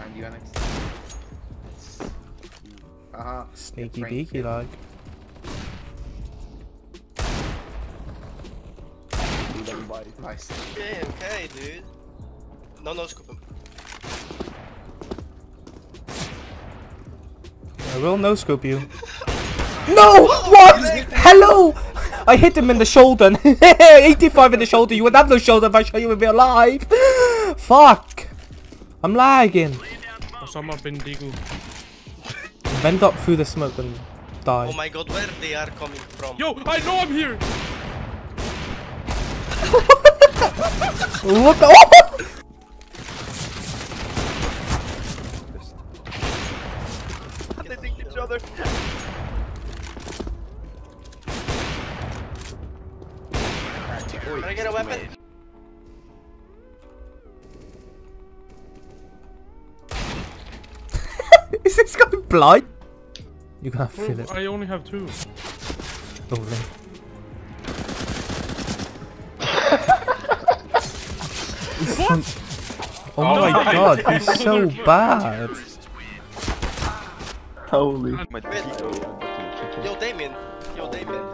Find you next time. Uh-huh. Sneaky beaky like. Nice. Okay, dude. No, scoop him. I will no scoop you. No! What? Hello! I hit him in the shoulder. 85 in the shoulder. You would have no shoulder if I show you would be alive. Fuck. I'm lagging. Someone bend Digu. Bend up through the smoke and die. Oh my god, where they are coming from? Yo, I know I'm here. What the? Oh! They think each other. Can I get a weapon? Is this guy blind? You can't feel it. I only have two. Lovely. What? Oh my god, he's so bad. Holy. Yo, Damien. Yo, Damien.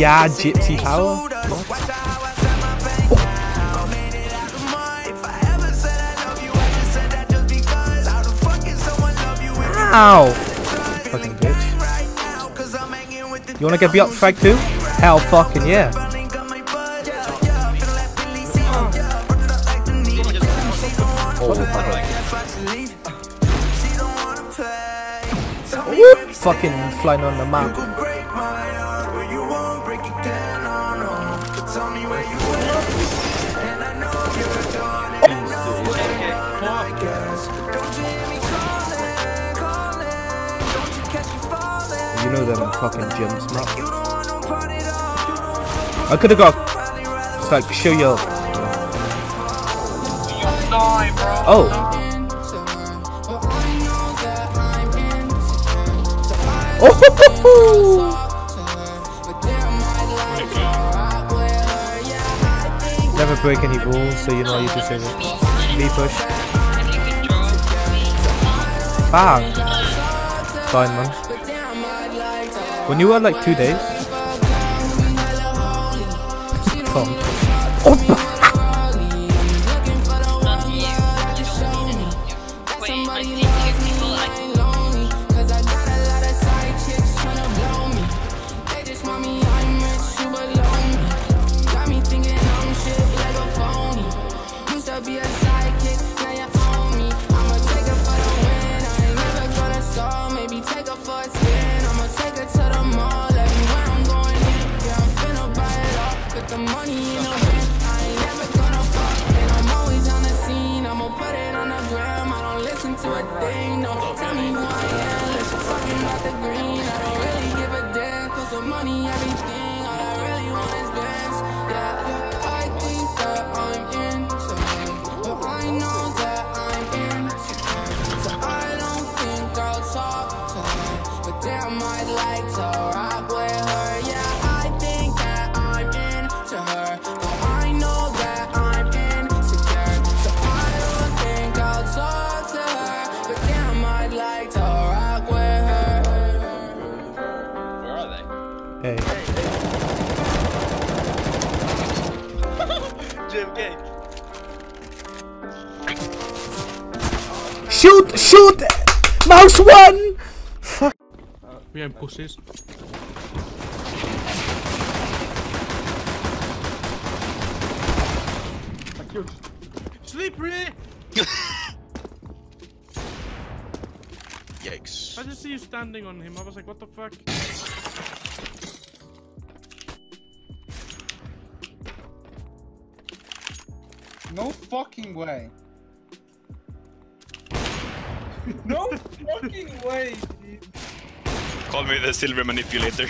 Yeah, gypsy power. Ow! Fucking bitch. You wanna get me up frag too? Hell fucking yeah. Oh. Fucking flying on the map. You know them fucking gems, man. I could have got. It's like show you. Oh. Oh. Never break any rules, so you know you deserve it. Me push. Bang. Fine, man. When you were like 2 days. Shoot! Shoot! Mouse one! Fuck. We have pussies. Thank you. Slippery! Yikes. I just see you standing on him. I was like, what the fuck? No fucking way. No fucking way, dude. Call me the silver manipulator.